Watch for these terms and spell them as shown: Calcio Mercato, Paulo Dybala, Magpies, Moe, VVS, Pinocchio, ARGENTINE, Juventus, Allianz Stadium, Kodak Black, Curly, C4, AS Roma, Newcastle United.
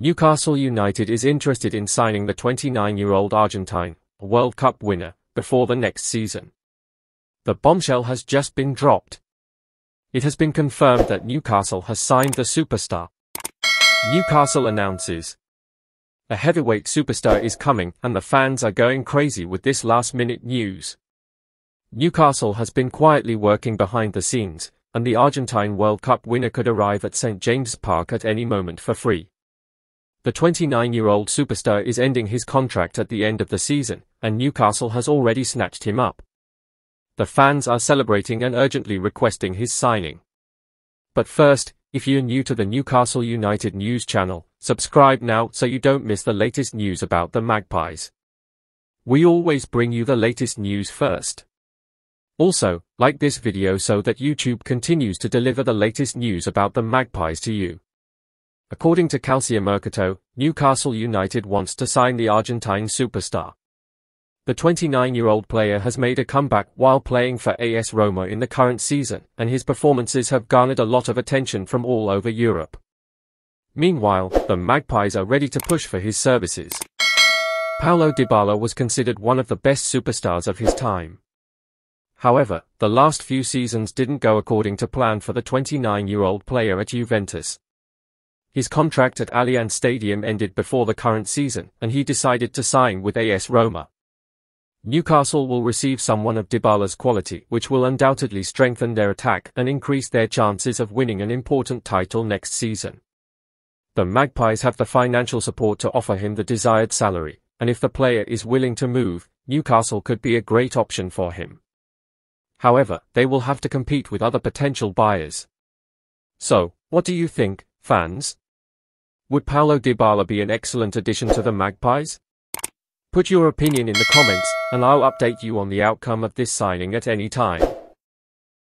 Newcastle United is interested in signing the 29-year-old Argentine, a World Cup winner, before the next season. The bombshell has just been dropped. It has been confirmed that Newcastle has signed the superstar. Newcastle announces a heavyweight superstar is coming, and the fans are going crazy with this last-minute news. Newcastle has been quietly working behind the scenes, and the Argentine World Cup winner could arrive at St. James' Park at any moment for free. The 29-year-old superstar is ending his contract at the end of the season, and Newcastle has already snatched him up. The fans are celebrating and urgently requesting his signing. But first, if you're new to the Newcastle United news channel, subscribe now so you don't miss the latest news about the Magpies. We always bring you the latest news first. Also, like this video so that YouTube continues to deliver the latest news about the Magpies to you. According to Calcio Mercato, Newcastle United wants to sign the Argentine superstar. The 29-year-old player has made a comeback while playing for AS Roma in the current season, and his performances have garnered a lot of attention from all over Europe. Meanwhile, the Magpies are ready to push for his services. Paulo Dybala was considered one of the best superstars of his time. However, the last few seasons didn't go according to plan for the 29-year-old player at Juventus. His contract at Allianz Stadium ended before the current season, and he decided to sign with AS Roma. Newcastle will receive someone of Dybala's quality, which will undoubtedly strengthen their attack and increase their chances of winning an important title next season. The Magpies have the financial support to offer him the desired salary, and if the player is willing to move, Newcastle could be a great option for him. However, they will have to compete with other potential buyers. So, what do you think, fans? Would Paulo Dybala be an excellent addition to the Magpies? Put your opinion in the comments, and I'll update you on the outcome of this signing at any time.